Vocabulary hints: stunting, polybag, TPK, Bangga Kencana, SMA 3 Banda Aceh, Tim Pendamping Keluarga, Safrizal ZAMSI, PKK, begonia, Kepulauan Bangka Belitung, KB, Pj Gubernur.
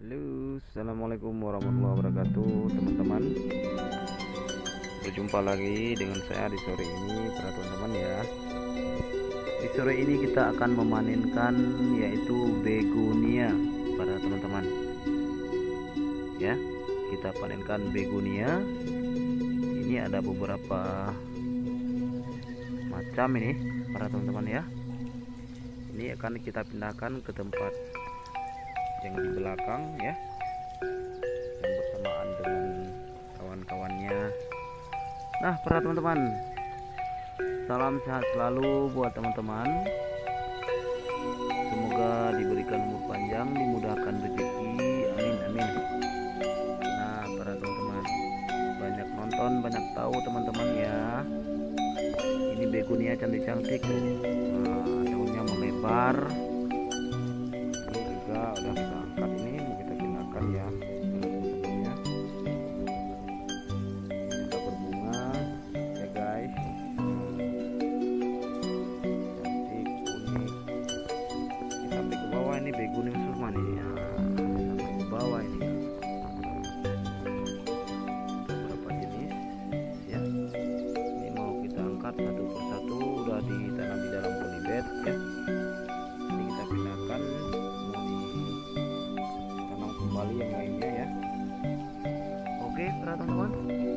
Halo, assalamualaikum warahmatullahi wabarakatuh teman-teman. Berjumpa lagi dengan saya di sore ini para teman-teman ya. Di sore ini kita akan memanenkan yaitu begonia para teman-teman ya. Kita panenkan begonia. Ini ada beberapa macam ini para teman-teman ya. Ini akan kita pindahkan ke tempat yang di belakang ya, yang bersamaan dengan kawan-kawannya. Nah para teman-teman, salam sehat selalu buat teman-teman. Semoga diberikan umur panjang, dimudahkan rezeki, amin amin. Nah para teman-teman, banyak nonton banyak tahu teman-teman ya. Ini begonia cantik-cantik, daunnya melebar. Udah kita angkat, ini mau kita pindahkan ya. Sebelumnya kita berbunga ya guys, cantik unik. Kita ambil ke bawah, ini begonia surma nih ya. Sampai ke bawah ini beberapa jenis ya. Ini mau kita angkat satu persatu, udah ditanam di dalam polybag ya. Ini kita pindahkan yang lainnya ya. Oke, para teman-teman.